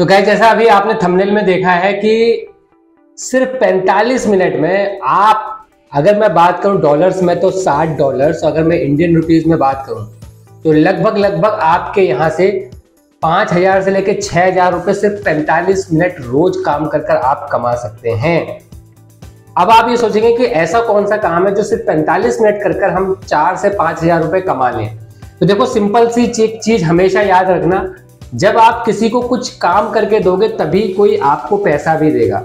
तो गाइस जैसा अभी आपने थंबनेल में देखा है कि सिर्फ 45 मिनट में आप, अगर मैं बात करूं डॉलर्स में तो $60, अगर मैं इंडियन रुपीस में बात करूं तो लगभग आपके यहाँ से 5,000 से लेकर 6,000 रुपये सिर्फ 45 मिनट रोज काम कर आप कमा सकते हैं। अब आप ये सोचेंगे कि ऐसा कौन सा काम है जो सिर्फ 45 मिनट कर हम 4 से 5,000 रुपये कमा लें। तो देखो, सिंपल सी चीज़ हमेशा याद रखना, जब आप किसी को कुछ काम करके दोगे तभी कोई आपको पैसा भी देगा।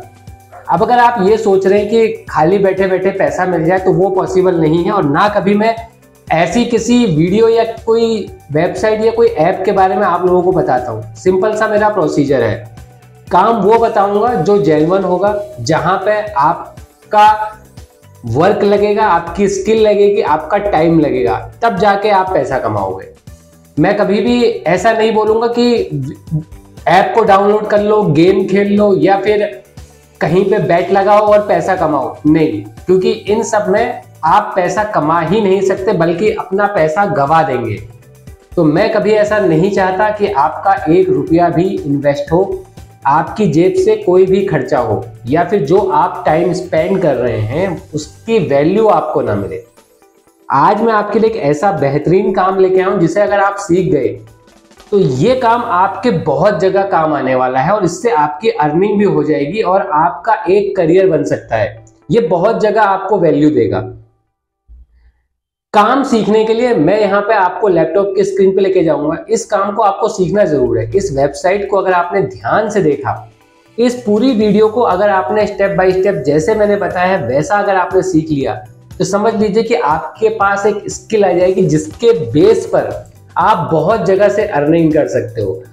अब अगर आप ये सोच रहे हैं कि खाली बैठे बैठे पैसा मिल जाए तो वो पॉसिबल नहीं है, और ना कभी मैं ऐसी किसी वीडियो या कोई वेबसाइट या कोई ऐप के बारे में आप लोगों को बताता हूँ। सिंपल सा मेरा प्रोसीजर है, काम वो बताऊँगा जो जेन्युइन होगा, जहाँ पे आपका वर्क लगेगा, आपकी स्किल लगेगी, आपका टाइम लगेगा, तब जाके आप पैसा कमाओगे। मैं कभी भी ऐसा नहीं बोलूँगा कि ऐप को डाउनलोड कर लो, गेम खेल लो या फिर कहीं पे बैट लगाओ और पैसा कमाओ, नहीं, क्योंकि इन सब में आप पैसा कमा ही नहीं सकते, बल्कि अपना पैसा गवा देंगे। तो मैं कभी ऐसा नहीं चाहता कि आपका 1 रुपया भी इन्वेस्ट हो, आपकी जेब से कोई भी खर्चा हो, या फिर जो आप टाइम स्पेंड कर रहे हैं उसकी वैल्यू आपको ना मिले। आज मैं आपके लिए एक ऐसा बेहतरीन काम लेके आया हूँ जिसे अगर आप सीख गए तो ये काम आपके बहुत जगह काम आने वाला है, और इससे आपकी अर्निंग भी हो जाएगी और आपका एक करियर बन सकता है। ये बहुत जगह आपको वैल्यू देगा। काम सीखने के लिए मैं यहाँ पे आपको लैपटॉप की स्क्रीन पे लेके जाऊंगा। इस काम को आपको सीखना जरूर है। इस वेबसाइट को अगर आपने ध्यान से देखा, इस पूरी वीडियो को अगर आपने स्टेप बाय स्टेप जैसे मैंने बताया है वैसा अगर आपने सीख लिया तो समझ लीजिए कि आपके पास एक स्किल आ जाएगी जिसके बेस पर आप बहुत जगह से अर्निंग कर सकते हो।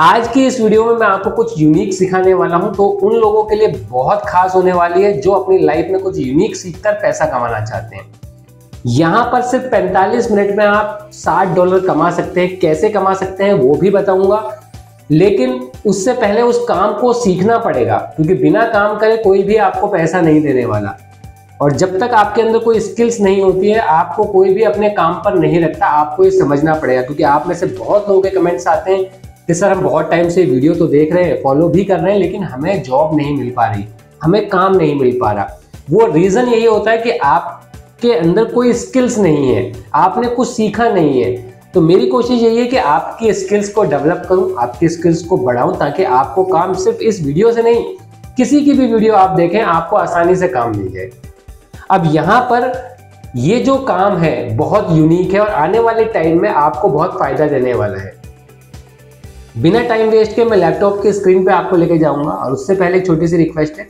आज की इस वीडियो में मैं आपको कुछ यूनिक सिखाने वाला हूं, तो उन लोगों के लिए बहुत खास होने वाली है जो अपनी लाइफ में कुछ यूनिक सीखकर पैसा कमाना चाहते हैं। यहां पर सिर्फ 45 मिनट में आप $60 कमा सकते हैं। कैसे कमा सकते हैं वो भी बताऊंगा, लेकिन उससे पहले उस काम को सीखना पड़ेगा, क्योंकि बिना काम करे कोई भी आपको पैसा नहीं देने वाला। और जब तक आपके अंदर कोई स्किल्स नहीं होती है, आपको कोई भी अपने काम पर नहीं रखता। आपको ये समझना पड़ेगा, क्योंकि आप में से बहुत लोगों के कमेंट्स आते हैं कि सर हम बहुत टाइम से वीडियो तो देख रहे हैं, फॉलो भी कर रहे हैं, लेकिन हमें जॉब नहीं मिल पा रही, हमें काम नहीं मिल पा रहा। वो रीज़न यही होता है कि आपके अंदर कोई स्किल्स नहीं है, आपने कुछ सीखा नहीं है। तो मेरी कोशिश यही है कि आपकी स्किल्स को डेवलप करूँ, आपकी स्किल्स को बढ़ाऊँ, ताकि आपको काम सिर्फ इस वीडियो से नहीं, किसी की भी वीडियो आप देखें आपको आसानी से काम मिल जाए। अब यहाँ पर ये जो काम है बहुत यूनिक है और आने वाले टाइम में आपको बहुत फायदा देने वाला है। बिना टाइम वेस्ट के मैं लैपटॉप की स्क्रीन पे आपको लेके जाऊंगा, और उससे पहले छोटी सी रिक्वेस्ट है,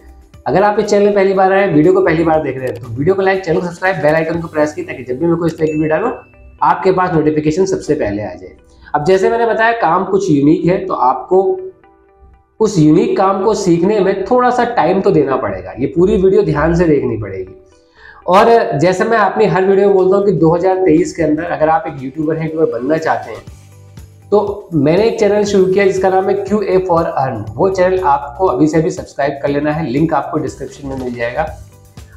अगर आप इस चैनल पहली बार आए, वीडियो को पहली बार देख रहे हैं, तो वीडियो को लाइक, चैनल को सब्सक्राइब, बेल आइकन को प्रेस की, ताकि जब भी मैं कोई इस तरह की वीडियो डालूँ आपके पास नोटिफिकेशन सबसे पहले आ जाए। अब जैसे मैंने बताया काम कुछ यूनिक है, तो आपको उस यूनिक काम को सीखने में थोड़ा सा टाइम तो देना पड़ेगा। ये पूरी वीडियो ध्यान से देखनी पड़ेगी। और जैसे मैं अपनी हर वीडियो में बोलता हूँ कि 2023 के अंदर अगर आप एक यूट्यूबर बनना चाहते हैं, तो मैंने एक चैनल शुरू किया जिसका नाम है qaforearn। वो चैनल आपको अभी से अभी सब्सक्राइब कर लेना है, लिंक आपको डिस्क्रिप्शन में मिल जाएगा।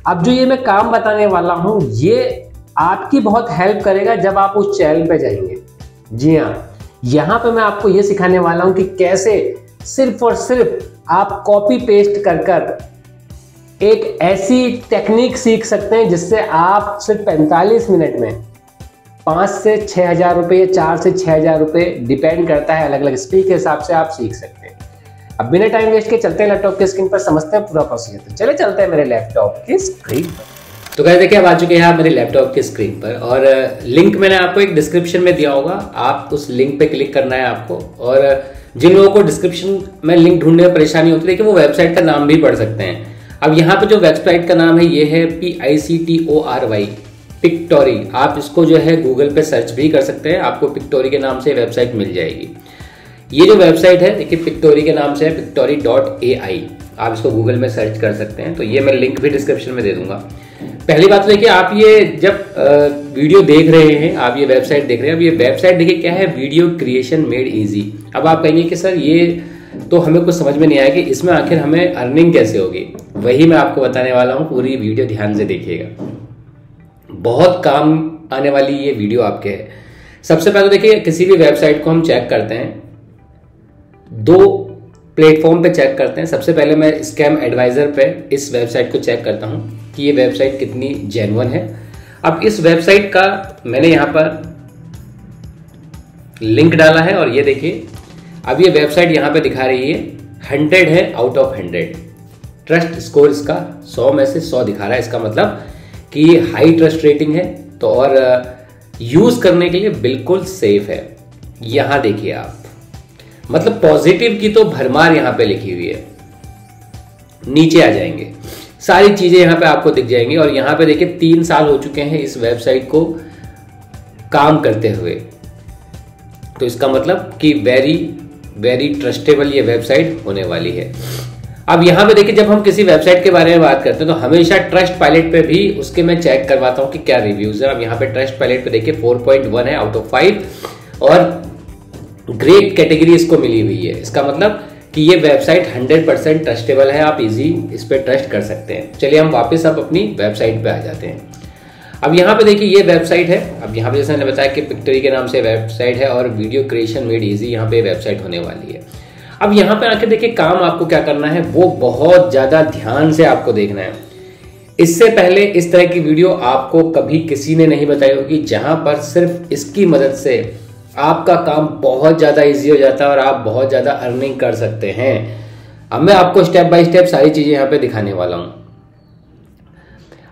अब जो ये मैं काम बताने वाला हूँ ये आपकी बहुत हेल्प करेगा जब आप उस चैनल पर जाएंगे। जी हाँ, यहाँ पर मैं आपको ये सिखाने वाला हूँ कि कैसे सिर्फ और सिर्फ आप कॉपी पेस्ट कर एक ऐसी टेक्निक सीख सकते हैं जिससे आप सिर्फ 45 मिनट में 5 से 6,000 रुपये, 4 से 6,000 रुपये, डिपेंड करता है अलग अलग स्किल के हिसाब से आप सीख सकते हैं। अब बिना टाइम वेस्ट के चलते हैं लैपटॉप की स्क्रीन पर, समझते हैं पूरा प्रोसीजर। तो चले चलते हैं मेरे लैपटॉप की स्क्रीन पर। तो गाइस देखिए अब आ चुके हैं आप मेरे लैपटॉप की स्क्रीन पर, और लिंक मैंने आपको एक डिस्क्रिप्शन में दिया होगा, आप उस लिंक पर क्लिक करना है आपको। और जिन लोगों को डिस्क्रिप्शन में लिंक ढूंढने में परेशानी होती है कि वो वेबसाइट का नाम भी पढ़ सकते हैं। अब यहाँ पे जो वेबसाइट का नाम है ये है PICTORY, पिक्टोरी। आप इसको जो है गूगल पे सर्च भी कर सकते हैं, आपको पिक्टोरी के नाम से वेबसाइट मिल जाएगी। ये जो वेबसाइट है देखिए पिक्टोरी के नाम से है, pictory.ai। आप इसको गूगल में सर्च कर सकते हैं, तो ये मैं लिंक भी डिस्क्रिप्शन में दे दूंगा। पहली बात देखिए आप ये जब वीडियो देख रहे हैं, आप ये वेबसाइट देख रहे हैं, अब ये वेबसाइट देखिए क्या है, वीडियो क्रिएशन मेड ईजी। अब आप कहेंगे कि सर ये तो हमें कुछ समझ में नहीं आया कि इसमें आखिर हमें अर्निंग कैसे होगी, वही मैं आपको बताने वाला हूँ। पूरी वीडियो ध्यान से देखिएगा, बहुत काम आने वाली ये वीडियो आपके है। सबसे पहले देखिए किसी भी वेबसाइट को हम चेक करते हैं, 2 प्लेटफॉर्म पे चेक करते हैं। सबसे पहले मैं स्कैम एडवाइजर पे इस वेबसाइट को चेक करता हूँ कि ये वेबसाइट कितनी जेन्युइन है। अब इस वेबसाइट का मैंने यहाँ पर लिंक डाला है और ये देखिए अब ये वेबसाइट यहाँ पे दिखा रही है 100 है आउट ऑफ 100, ट्रस्ट स्कोर इसका 100 में से 100 दिखा रहा है। इसका मतलब कि ये हाई ट्रस्ट रेटिंग है तो और यूज़ करने के लिए बिल्कुल सेफ है। यहाँ देखिए आप मतलब पॉजिटिव की तो भरमार यहाँ पे लिखी हुई है। नीचे आ जाएंगे सारी चीज़ें यहाँ पे आपको दिख जाएंगी और यहाँ पे देखिए 3 साल हो चुके हैं इस वेबसाइट को काम करते हुए, तो इसका मतलब कि वेरी ट्रस्टेबल ये वेबसाइट होने वाली है। अब यहाँ पे देखिए जब हम किसी वेबसाइट के बारे में बात करते हैं तो हमेशा ट्रस्ट पायलट पे भी उसके मैं चेक करवाता हूँ कि क्या रिव्यूज़ है। अब यहाँ पे ट्रस्ट पायलट पे देखिए 4.1 है आउट ऑफ 5 और ग्रेट कैटेगरी इसको मिली हुई है। इसका मतलब कि ये वेबसाइट 100% ट्रस्टेबल है, आप इजी इस पर ट्रस्ट कर सकते हैं। चलिए हम वापस अब अपनी वेबसाइट पे आ जाते हैं। अब यहाँ पे देखिए ये वेबसाइट है। अब यहाँ पे जैसे मैंने बताया कि पिक्टरी के नाम से वेबसाइट है और वीडियो क्रिएशन मेड इजी यहाँ पे वेबसाइट होने वाली है। अब यहाँ पे आके देखिए काम आपको क्या करना है वो बहुत ज़्यादा ध्यान से आपको देखना है। इससे पहले इस तरह की वीडियो आपको कभी किसी ने नहीं बताई होगी जहाँ पर सिर्फ इसकी मदद से आपका काम बहुत ज़्यादा ईजी हो जाता है और आप बहुत ज़्यादा अर्निंग कर सकते हैं। अब मैं आपको स्टेप बाय स्टेप सारी चीज़ें यहाँ पे दिखाने वाला हूँ।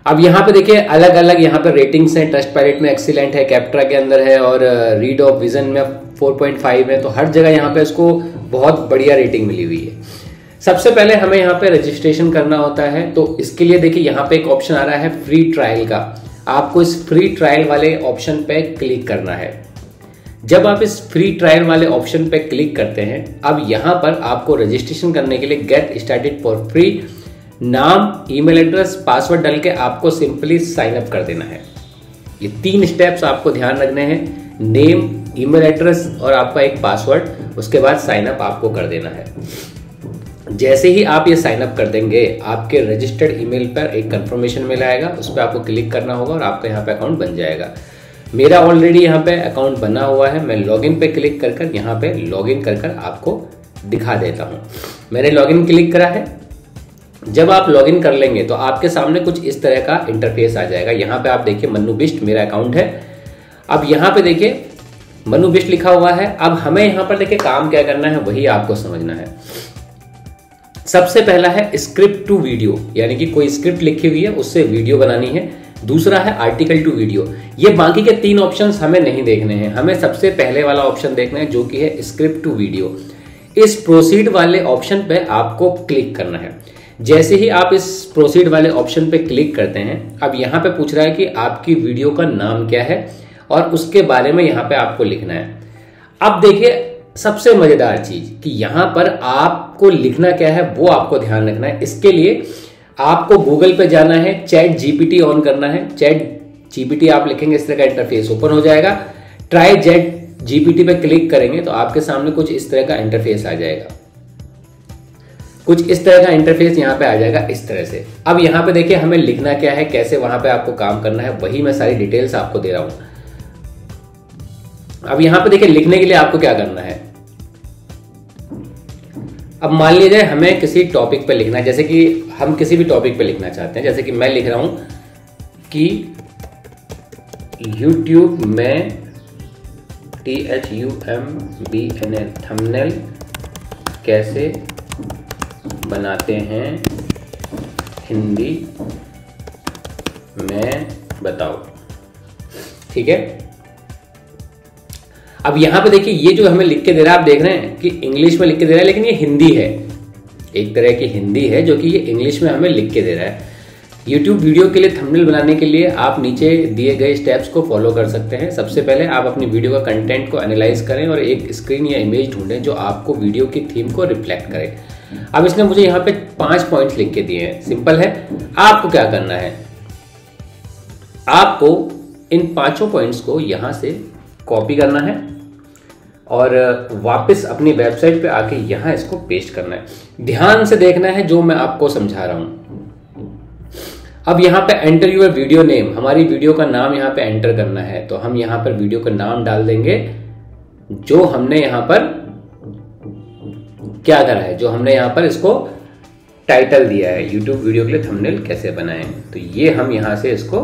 अब यहाँ पे देखिए अलग अलग यहाँ पे रेटिंग्स हैं। ट्रस्ट पायलट में एक्सीलेंट है, कैप्ट्रा के अंदर है और रीड ऑफ विजन में 4.5 है, तो हर जगह यहाँ पे इसको बहुत बढ़िया रेटिंग मिली हुई है। सबसे पहले हमें यहाँ पे रजिस्ट्रेशन करना होता है, तो इसके लिए देखिए यहाँ पे एक ऑप्शन आ रहा है फ्री ट्रायल का। आपको इस फ्री ट्रायल वाले ऑप्शन पे क्लिक करना है। जब आप इस फ्री ट्रायल वाले ऑप्शन पे क्लिक करते हैं अब यहाँ पर आपको रजिस्ट्रेशन करने के लिए गेट स्टार्टेड फॉर फ्री नाम, ईमेल एड्रेस, पासवर्ड डाल के आपको सिंपली साइन अप कर देना है। ये 3 स्टेप्स आपको ध्यान रखने हैं, नेम, ईमेल एड्रेस और आपका एक पासवर्ड। उसके बाद साइन अप आपको कर देना है। जैसे ही आप ये साइन अप कर देंगे आपके रजिस्टर्ड ईमेल पर एक कंफर्मेशन मेल आएगा, उस पर आपको क्लिक करना होगा और आपका यहाँ पे अकाउंट बन जाएगा। मेरा ऑलरेडी यहाँ पे अकाउंट बना हुआ है, मैं लॉगिन पे क्लिक कर कर यहाँ पे लॉगिन कर कर आपको दिखा देता हूँ। मैंने लॉगिन क्लिक करा है। जब आप लॉगिन कर लेंगे तो आपके सामने कुछ इस तरह का इंटरफेस आ जाएगा। यहाँ पे आप देखिए मन्नू बिष्ट मेरा अकाउंट है। अब यहाँ पे देखिए मन्नू बिष्ट लिखा हुआ है। अब हमें यहाँ पर देखिए काम क्या करना है वही आपको समझना है। सबसे पहला है स्क्रिप्ट टू वीडियो, यानी कि कोई स्क्रिप्ट लिखी हुई है उससे वीडियो बनानी है। दूसरा है आर्टिकल टू वीडियो। ये बाकी के 3 ऑप्शन हमें नहीं देखने हैं, हमें सबसे पहले वाला ऑप्शन देखना है जो कि है स्क्रिप्ट टू वीडियो। इस प्रोसीड वाले ऑप्शन पर आपको क्लिक करना है। जैसे ही आप इस प्रोसीड वाले ऑप्शन पे क्लिक करते हैं अब यहाँ पे पूछ रहा है कि आपकी वीडियो का नाम क्या है और उसके बारे में यहाँ पे आपको लिखना है। अब देखिए सबसे मजेदार चीज कि यहाँ पर आपको लिखना क्या है वो आपको ध्यान रखना है। इसके लिए आपको गूगल पे जाना है, ChatGPT ऑन करना है। ChatGPT आप लिखेंगे इस तरह का इंटरफेस ओपन हो जाएगा। ट्राई ChatGPT पे क्लिक करेंगे तो आपके सामने कुछ इस तरह का इंटरफेस आ जाएगा। कुछ इस तरह का इंटरफेस यहाँ पे आ जाएगा इस तरह से। अब यहाँ पे देखिए हमें लिखना क्या है, कैसे वहाँ पे आपको काम करना है वही मैं सारी डिटेल्स आपको दे रहा हूँ। अब यहाँ पे देखिए लिखने के लिए आपको क्या करना है। अब मान लीजिए हमें किसी टॉपिक पे लिखना है, जैसे कि हम किसी भी टॉपिक पे लिखना चाहते हैं। जैसे कि मैं लिख रहा हूँ कि यूट्यूब में THUMBNL थंबनेल कैसे बनाते हैं हिंदी में बताओ। ठीक है, अब यहां पे देखिए ये जो हमें लिख के दे रहा है आप देख रहे हैं कि इंग्लिश में लिख के दे रहा है, लेकिन ये हिंदी है, एक तरह की हिंदी है जो कि ये इंग्लिश में हमें लिख के दे रहा है। YouTube वीडियो के लिए थंबनेल बनाने के लिए आप नीचे दिए गए स्टेप्स को फॉलो कर सकते हैं। सबसे पहले आप अपनी वीडियो का कंटेंट को एनालाइज करें और एक स्क्रीन या इमेज ढूंढें जो आपको वीडियो की थीम को रिफ्लेक्ट करे। अब इसने मुझे यहाँ पे 5 पॉइंट्स लिख के दिए हैं। सिंपल है, आपको क्या करना है, आपको इन 5 पॉइंट्स को यहाँ से कॉपी करना है और वापस अपनी वेबसाइट पे आके यहाँ इसको पेस्ट करना है। ध्यान से देखना है जो मैं आपको समझा रहा हूँ। अब यहाँ पे एंटर यूर वीडियो नेम, हमारी वीडियो का नाम यहाँ पे एंटर करना है, तो हम यहाँ पर वीडियो का नाम डाल देंगे जो हमने यहाँ पर क्या करा है, जो हमने यहाँ पर इसको टाइटल दिया है YouTube वीडियो के लिए थंबनेल कैसे बनाएं। तो ये हम यहाँ से इसको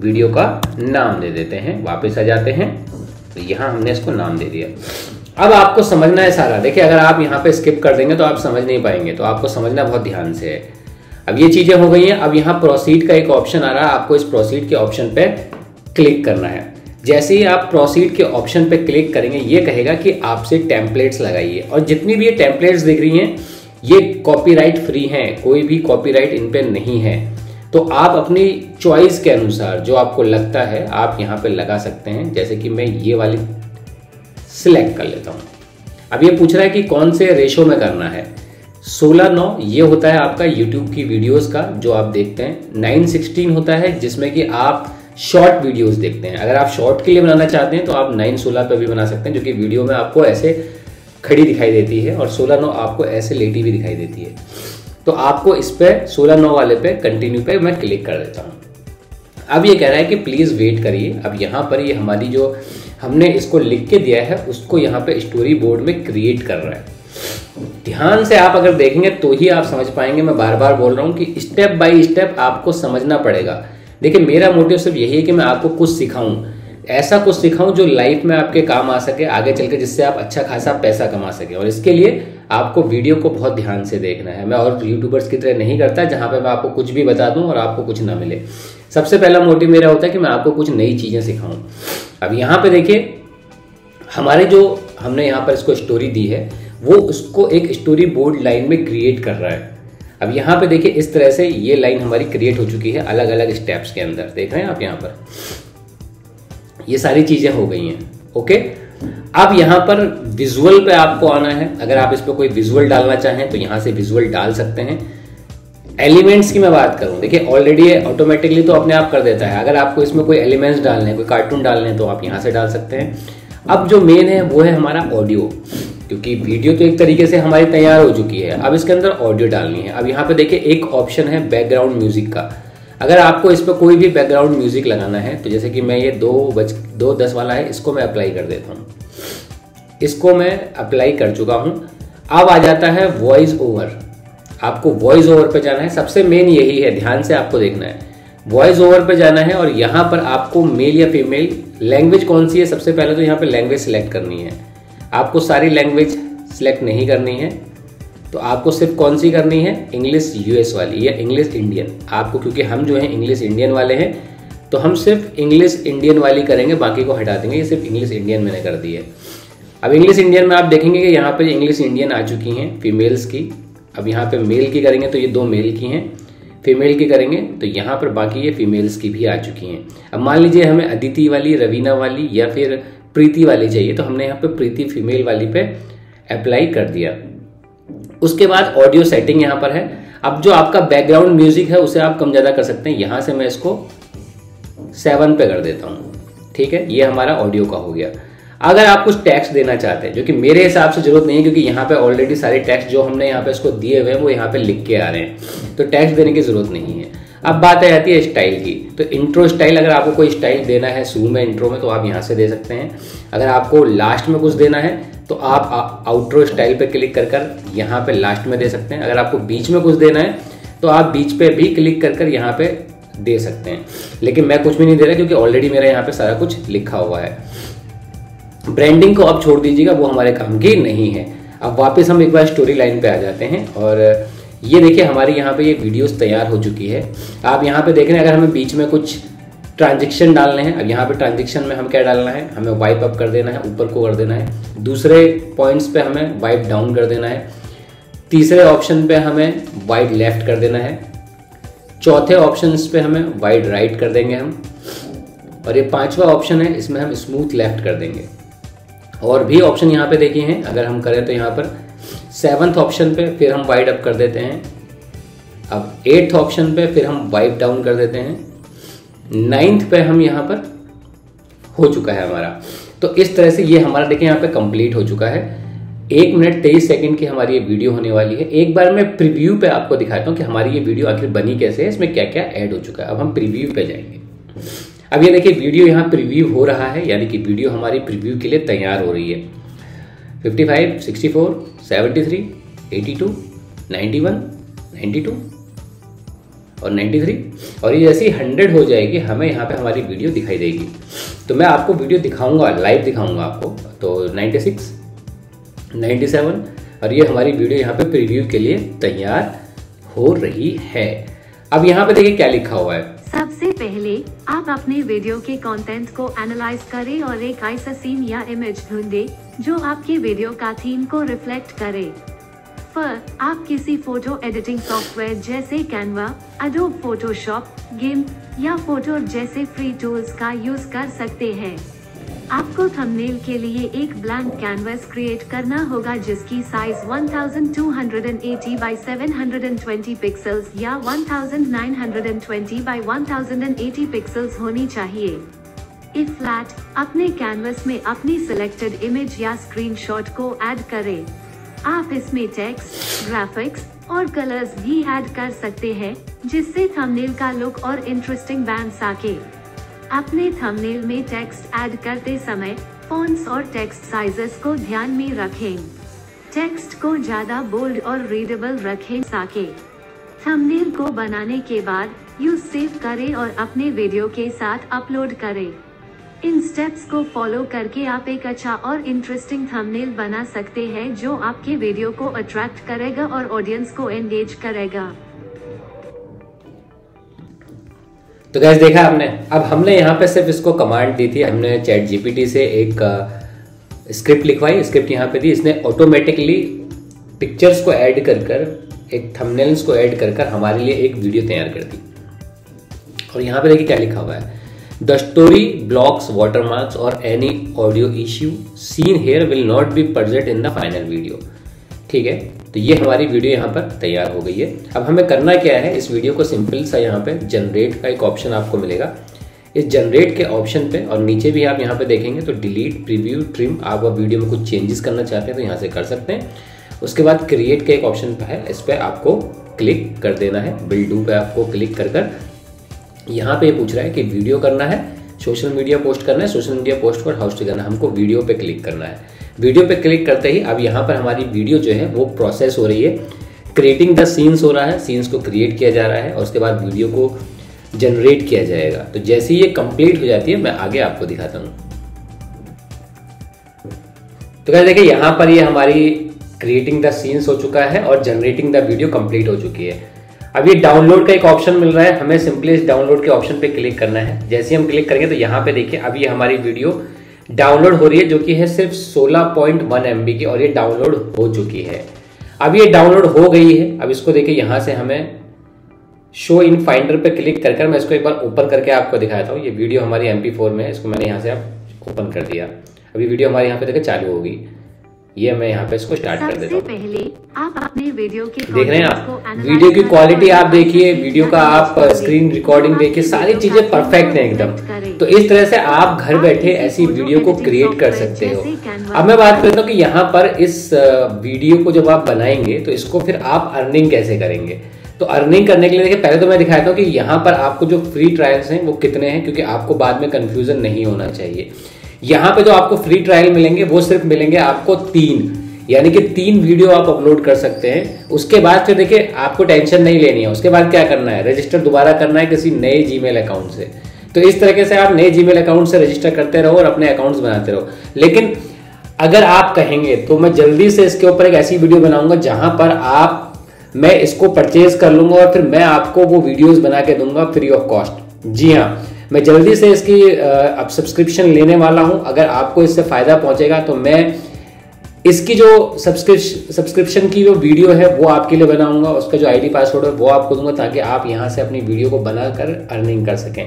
वीडियो का नाम दे देते हैं, वापस आ जाते हैं। तो यहाँ हमने इसको नाम दे दिया। अब आपको समझना है सारा। देखिए अगर आप यहाँ पे स्किप कर देंगे तो आप समझ नहीं पाएंगे, तो आपको समझना बहुत ध्यान से है। अब ये चीज़ें हो गई हैं। अब यहाँ प्रोसीड का एक ऑप्शन आ रहा है, आपको इस प्रोसीड के ऑप्शन पे क्लिक करना है। जैसे ही आप प्रोसीड के ऑप्शन पे क्लिक करेंगे ये कहेगा कि आपसे टेम्पलेट्स लगाइए, और जितनी भी ये टेम्पलेट्स दिख रही हैं ये कॉपीराइट फ्री हैं, कोई भी कॉपीराइट इन पे नहीं है। तो आप अपनी चॉइस के अनुसार जो आपको लगता है आप यहाँ पे लगा सकते हैं। जैसे कि मैं ये वाली सिलेक्ट कर लेता हूँ। अब ये पूछ रहा है कि कौन से रेशो में करना है। 16:9 ये होता है आपका YouTube की वीडियोस का जो आप देखते हैं। 9:16 होता है जिसमें कि आप शॉर्ट वीडियोस देखते हैं। अगर आप शॉर्ट के लिए बनाना चाहते हैं तो आप 9:16 पर भी बना सकते हैं, जो कि वीडियो में आपको ऐसे खड़ी दिखाई देती है, और 16:9 आपको ऐसे लेटी भी दिखाई देती है। तो आपको इस पर 16:9 वाले पे कंटिन्यू पे मैं क्लिक कर देता हूँ। अब ये कह रहा है कि प्लीज़ वेट करिए। अब यहाँ पर ये हमारी जो हमने इसको लिख के दिया है उसको यहाँ पर स्टोरी बोर्ड में क्रिएट कर रहा है। ध्यान से आप अगर देखेंगे तो ही आप समझ पाएंगे। मैं बार बार बोल रहा हूँ कि स्टेप बाय स्टेप आपको समझना पड़ेगा। देखिए मेरा मोटिव सिर्फ यही है कि मैं आपको कुछ सिखाऊं, ऐसा कुछ सिखाऊं जो लाइफ में आपके काम आ सके आगे चल के, जिससे आप अच्छा खासा पैसा कमा सके। और इसके लिए आपको वीडियो को बहुत ध्यान से देखना है। मैं और यूट्यूबर्स की तरह नहीं करता जहाँ पर मैं आपको कुछ भी बता दूँ और आपको कुछ ना मिले। सबसे पहला मोटिव मेरा होता है कि मैं आपको कुछ नई चीज़ें सिखाऊँ। अब यहाँ पर देखिए हमारे जो हमने यहाँ पर इसको स्टोरी दी है वो उसको एक स्टोरी बोर्ड लाइन में क्रिएट कर रहा है। अब यहाँ पे देखिए इस तरह से ये लाइन हमारी क्रिएट हो चुकी है अलग अलग स्टेप्स के अंदर। देख रहे हैं आप यहाँ पर ये सारी चीज़ें हो गई हैं। ओके, अब यहाँ पर विजुअल पे आपको आना है। अगर आप इस पर कोई विजुअल डालना चाहें तो यहाँ से विजुअल डाल सकते हैं। एलिमेंट्स की मैं बात करूँ, देखिए ऑलरेडी ऑटोमेटिकली तो अपने आप कर देता है। अगर आपको इसमें कोई एलिमेंट्स डालने हैं, कोई कार्टून डालने हैं तो आप यहाँ से डाल सकते हैं। अब जो मेन है वो है हमारा ऑडियो, क्योंकि वीडियो तो एक तरीके से हमारी तैयार हो चुकी है, अब इसके अंदर ऑडियो डालनी है। अब यहाँ पे देखिए एक ऑप्शन है बैकग्राउंड म्यूजिक का। अगर आपको इस पर कोई भी बैकग्राउंड म्यूजिक लगाना है तो जैसे कि मैं ये 2:10 वाला है इसको मैं अप्लाई कर देता हूँ। इसको मैं अप्लाई कर चुका हूँ। अब आ जाता है वॉइस ओवर। आपको वॉइस ओवर पर जाना है, सबसे मेन यही है, ध्यान से आपको देखना है। वॉइस ओवर पे जाना है और यहाँ पर आपको मेल या फीमेल, लैंग्वेज कौन सी है, सबसे पहले तो यहाँ पे लैंग्वेज सिलेक्ट करनी है। आपको सारी लैंग्वेज सिलेक्ट नहीं करनी है, तो आपको सिर्फ कौन सी करनी है, इंग्लिश US वाली या इंग्लिश इंडियन। आपको क्योंकि हम जो है इंग्लिश इंडियन वाले हैं तो हम सिर्फ इंग्लिश इंडियन वाली करेंगे, बाकी को हटा देंगे। ये सिर्फ इंग्लिश इंडियन मैंने कर दी है। अब इंग्लिश इंडियन में आप देखेंगे कि यहाँ पर इंग्लिश इंडियन आ चुकी हैं फीमेल्स की। अब यहाँ पर मेल की करेंगे तो ये 2 मेल की हैं, फीमेल की करेंगे तो यहाँ पर बाकी ये फीमेल्स की भी आ चुकी हैं। अब मान लीजिए हमें अदिति वाली, रवीना वाली या फिर प्रीति वाली चाहिए, तो हमने यहाँ पे प्रीति फीमेल वाली पे अप्लाई कर दिया। उसके बाद ऑडियो सेटिंग यहाँ पर है। अब जो आपका बैकग्राउंड म्यूजिक है उसे आप कम ज़्यादा कर सकते हैं। यहाँ से मैं इसको 7 पे कर देता हूँ। ठीक है, ये हमारा ऑडियो का हो गया। अगर आप कुछ टैक्स देना चाहते हैं, जो कि मेरे हिसाब से जरूरत नहीं है क्योंकि यहाँ पे ऑलरेडी सारे टैक्स जो हमने यहाँ पे इसको दिए हुए हैं वो यहाँ पे लिख के आ रहे हैं, तो टैक्स देने की जरूरत नहीं है। अब बात आ जाती है स्टाइल की। तो इंट्रो स्टाइल, अगर आपको कोई स्टाइल देना है शुरू में इंट्रो में तो आप यहाँ से दे सकते हैं। अगर आपको लास्ट में कुछ देना है तो आप आउट्रो स्टाइल पर क्लिक कर यहाँ पर लास्ट में दे सकते हैं। अगर आपको बीच में कुछ देना है तो आप बीच पर भी क्लिक कर यहाँ पर दे सकते हैं। लेकिन मैं कुछ भी नहीं दे रहा क्योंकि ऑलरेडी मेरा यहाँ पर सारा कुछ लिखा हुआ है। ब्रांडिंग को आप छोड़ दीजिएगा, वो हमारे काम की नहीं है। अब वापस हम एक बार स्टोरी लाइन पे आ जाते हैं और ये देखिए हमारी यहाँ पे ये वीडियोस तैयार हो चुकी है। आप यहाँ पे देख रहे हैं, अगर हमें बीच में कुछ ट्रांजेक्शन डालने हैं, अब यहाँ पे ट्रांजेक्शन में हम क्या डालना है, हमें वाइप अप कर देना है, ऊपर को कर देना है। दूसरे पॉइंट्स पर हमें वाइप डाउन कर देना है। तीसरे ऑप्शन पर हमें वाइप लेफ्ट कर देना है। चौथे ऑप्शन पर हमें वाइप राइट कर देंगे हम, और ये 5वां ऑप्शन है इसमें हम स्मूथ लेफ्ट कर देंगे। और भी ऑप्शन यहाँ पे देखिए हैं, अगर हम करें तो यहाँ पर 7वें ऑप्शन पे फिर हम वाइड अप कर देते हैं। अब 8वें ऑप्शन पे फिर हम वाइप डाउन कर देते हैं। 9वें पे हम यहाँ पर हो चुका है हमारा। तो इस तरह से ये हमारा देखिए यहाँ पे कंप्लीट हो चुका है। 1 मिनट 23 सेकंड की हमारी ये वीडियो होने वाली है। एक बार मैं प्रीव्यू पे आपको दिखाता हूँ कि हमारी ये वीडियो आखिर बनी कैसे है, इसमें क्या क्या ऐड हो चुका है। अब हम प्रीव्यू पे जाएंगे। अब ये देखिए वीडियो यहाँ प्रीव्यू हो रहा है, यानी कि वीडियो हमारी प्रीव्यू के लिए तैयार हो रही है। 55, 64, 73, 82, 91, 92 और 93 और ये जैसी 100 हो जाएगी हमें यहाँ पे हमारी वीडियो दिखाई देगी। तो मैं आपको वीडियो दिखाऊंगा, लाइव दिखाऊंगा आपको। तो 96, 97 और ये हमारी वीडियो यहाँ पे प्रीव्यू के लिए तैयार हो रही है। अब यहाँ पे देखिए क्या लिखा हुआ है। सबसे पहले आप अपने वीडियो के कंटेंट को एनालाइज करें और एक ऐसा सीन या इमेज ढूंढें जो आपके वीडियो का थीम को रिफ्लेक्ट करे। पर आप किसी फोटो एडिटिंग सॉफ्टवेयर जैसे कैनवा, एडोब फोटोशॉप, गिम्प या फोटो जैसे फ्री टूल्स का यूज कर सकते हैं। आपको थंबनेल के लिए एक ब्लैंक कैनवस क्रिएट करना होगा जिसकी साइज 1280 बाई 720 पिक्सल्स या 1920 बाई 1080 पिक्सल्स होनी चाहिए। इफ फ्लैट, अपने कैनवस में अपनी सिलेक्टेड इमेज या स्क्रीनशॉट को ऐड करें। आप इसमें टेक्स्ट, ग्राफिक्स और कलर्स भी ऐड कर सकते हैं जिससे थंबनेल का लुक और इंटरेस्टिंग बैंड सके। अपने थंबनेल में टेक्स्ट ऐड करते समय फॉन्ट्स और टेक्स्ट साइजेस को ध्यान में रखें। टेक्स्ट को ज्यादा बोल्ड और रीडेबल रखें ताकि थंबनेल को बनाने के बाद यू सेव करें और अपने वीडियो के साथ अपलोड करें। इन स्टेप्स को फॉलो करके आप एक अच्छा और इंटरेस्टिंग थंबनेल बना सकते हैं जो आपके वीडियो को अट्रैक्ट करेगा और ऑडियंस को एंगेज करेगा। तो गाइस देखा हमने, अब हमने यहाँ पे सिर्फ इसको कमांड दी थी, हमने चैट जीपीटी से एक स्क्रिप्ट लिखवाई, स्क्रिप्ट यहाँ पे दी, इसने ऑटोमेटिकली पिक्चर्स को ऐड कर कर एक थंबनेल्स को ऐड कर कर हमारे लिए एक वीडियो तैयार कर दी। और यहाँ पे देखिए क्या लिखा हुआ है। द स्टोरी ब्लॉक्स वाटरमार्क्स और any audio issue seen here will not be present in the final video. ठीक है, तो ये हमारी वीडियो यहाँ पर तैयार हो गई है। अब हमें करना क्या है, इस वीडियो को सिंपल सा यहाँ पे जनरेट का एक ऑप्शन आपको मिलेगा, इस जनरेट के ऑप्शन पे और नीचे भी आप यहाँ पे देखेंगे तो डिलीट, प्रीव्यू, ट्रिम, आप वीडियो में कुछ चेंजेस करना चाहते हैं तो यहाँ से कर सकते हैं। उसके बाद क्रिएट का एक ऑप्शन है, इस पर आपको क्लिक कर देना है, बिल्डू पे आपको क्लिक कर कर यहाँ पे पूछ रहा है कि वीडियो करना है, सोशल मीडिया पोस्ट करना है, सोशल मीडिया पोस्ट पर हाउस करना है, हमको वीडियो पे क्लिक करना है। वीडियो पे क्लिक करते ही अब यहाँ पर हमारी वीडियो जो है वो प्रोसेस हो रही है, क्रिएटिंग द सीन्स हो रहा है, सीन्स को क्रिएट किया जा रहा है और उसके बाद वीडियो को जनरेट किया जाएगा। तो जैसे ही ये कंप्लीट हो जाती है मैं आगे आपको दिखाता हूँ। तो क्या देखिए यहाँ पर ये हमारी क्रिएटिंग द सीन्स हो चुका है और जनरेटिंग द वीडियो कंप्लीट हो चुकी है। अब ये डाउनलोड का एक ऑप्शन मिल रहा है, हमें सिंपली इस डाउनलोड के ऑप्शन पे क्लिक करना है। जैसे ही हम क्लिक करेंगे तो यहाँ पे देखिए अब ये हमारी वीडियो डाउनलोड हो रही है जो कि है सिर्फ 16.1 MB की और ये डाउनलोड हो चुकी है। अब ये डाउनलोड हो गई है। अब इसको देखिए यहाँ से हमें शो इन फाइंडर पे क्लिक कर कर मैं इसको एक बार ओपन करके आपको दिखाता हूँ। ये वीडियो हमारी MP4 में है, इसको मैंने यहाँ से आप ओपन कर दिया। अभी वीडियो हमारे यहाँ पे देखिए चालू होगी, ये मैं यहाँ पे इसको स्टार्ट कर देता हूँ। पहले आप अपने वीडियो के देख रहे हैं आप वीडियो की क्वालिटी आप देखिए, वीडियो का आप स्क्रीन रिकॉर्डिंग देखिए, सारी चीजें परफेक्ट है एकदम। तो इस तरह से आप घर बैठे ऐसी वीडियो को क्रिएट कर सकते हो। अब मैं बात करता हूँ कि यहाँ पर इस वीडियो को जब आप बनाएंगे तो इसको फिर आप अर्निंग कैसे करेंगे। तो अर्निंग करने के लिए देखिए पहले तो मैं दिखाता हूँ कि यहाँ पर आपको जो फ्री ट्रायल्स हैं वो कितने हैं, क्योंकि आपको बाद में कंफ्यूजन नहीं होना चाहिए। यहाँ पे जो आपको फ्री ट्रायल मिलेंगे वो सिर्फ मिलेंगे आपको 3, यानी कि 3 वीडियो आप अपलोड कर सकते हैं। उसके बाद फिर देखिए आपको टेंशन नहीं लेनी है, उसके बाद क्या करना है, रजिस्टर दोबारा करना है किसी नए जीमेल अकाउंट से। तो इस तरीके से आप नए जीमेल अकाउंट से रजिस्टर करते रहो और अपने अकाउंट्स बनाते रहो। लेकिन अगर आप कहेंगे तो मैं जल्दी से इसके ऊपर एक ऐसी वीडियो बनाऊंगा जहाँ पर मैं इसको परचेज कर लूंगा और फिर मैं आपको वो वीडियोज बना के दूंगा फ्री ऑफ कॉस्ट। जी हाँ, मैं जल्दी से इसकी अब सब्सक्रिप्शन लेने वाला हूं। अगर आपको इससे फ़ायदा पहुंचेगा तो मैं इसकी जो सब्सक्रिप्शन की जो वीडियो है वो आपके लिए बनाऊंगा, उसका जो आईडी पासवर्ड है वो आपको दूंगा ताकि आप यहां से अपनी वीडियो को बनाकर अर्निंग कर सकें।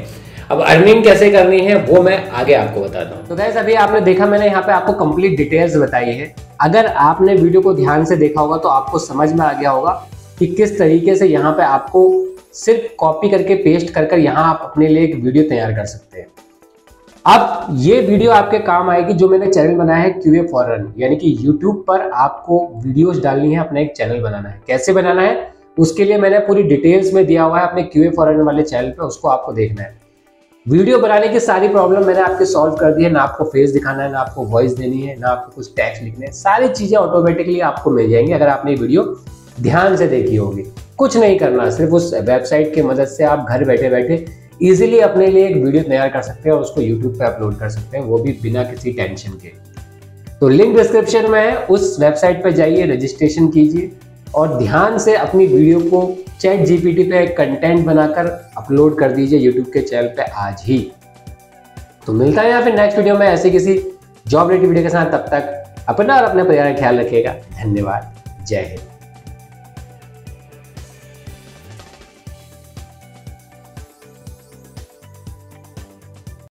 अब अर्निंग कैसे करनी है वो मैं आगे आपको बताता हूँ। तो गाइस अभी आपने देखा, मैंने यहाँ पे आपको कंप्लीट डिटेल्स बताई है। अगर आपने वीडियो को ध्यान से देखा होगा तो आपको समझ में आ गया होगा कि किस तरीके से यहाँ पे आपको सिर्फ कॉपी करके पेस्ट कर कर यहाँ आप अपने लिए एक वीडियो तैयार कर सकते हैं। अब ये वीडियो आपके काम आएगी जो मैंने चैनल बनाया है qaforearn, यानी कि YouTube पर आपको वीडियोस डालनी है, अपना एक चैनल बनाना है। कैसे बनाना है उसके लिए मैंने पूरी डिटेल्स में दिया हुआ है अपने qaforearn वाले चैनल पे, उसको आपको देखना है। वीडियो बनाने की सारी प्रॉब्लम मैंने आपके सॉल्व कर दी है। ना आपको फेस दिखाना है, ना आपको वॉइस देनी है, ना आपको कुछ टैक्स लिखने हैं, सारी चीज़ें ऑटोमेटिकली आपको मिल जाएंगी अगर आपने वीडियो ध्यान से देखी होगी। कुछ नहीं करना, सिर्फ उस वेबसाइट की मदद से आप घर बैठे बैठे ईजिली अपने लिए एक वीडियो तैयार कर सकते हैं और उसको यूट्यूब पर अपलोड कर सकते हैं, वो भी बिना किसी टेंशन के। तो लिंक डिस्क्रिप्शन में है, उस वेबसाइट पर जाइए, रजिस्ट्रेशन कीजिए और ध्यान से अपनी वीडियो को ChatGPT पे कंटेंट बनाकर अपलोड कर दीजिए YouTube के चैनल पे आज ही। तो मिलता है या फिर नेक्स्ट वीडियो में ऐसे किसी जॉब रिलेटेड वीडियो के साथ। तब तक अपना और अपने परिवार का ख्याल रखिएगा। धन्यवाद। जय हिंद।